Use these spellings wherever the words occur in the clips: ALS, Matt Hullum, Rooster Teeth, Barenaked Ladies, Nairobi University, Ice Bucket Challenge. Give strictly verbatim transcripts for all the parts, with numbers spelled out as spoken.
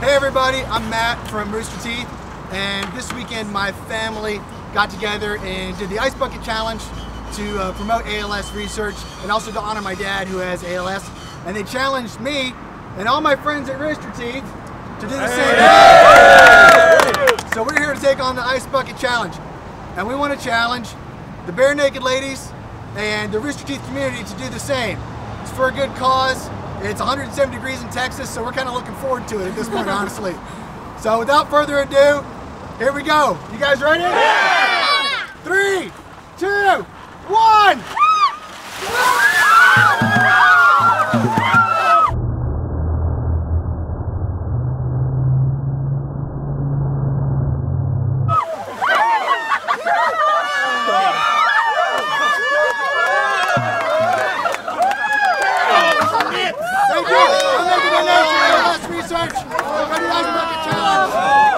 Hey everybody, I'm Matt from Rooster Teeth, and this weekend my family got together and did the Ice Bucket Challenge to uh, promote A L S research and also to honor my dad who has A L S. And they challenged me and all my friends at Rooster Teeth to do the same thing. So we're here to take on the Ice Bucket Challenge, and we want to challenge the Barenaked Ladies and the Rooster Teeth community to do the same. It's for a good cause. It's one hundred seven degrees in Texas, so we're kind of looking forward to it at this point, honestly. So without further ado, here we go. You guys ready? Yeah! Three, two, one!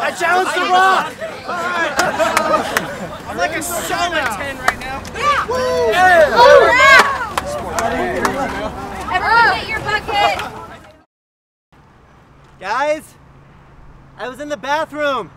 I challenge the rock! Alright! I'm like a solid ten right now. Yeah! Woo! Yeah. All right. Everyone get your bucket! Guys, I was in the bathroom.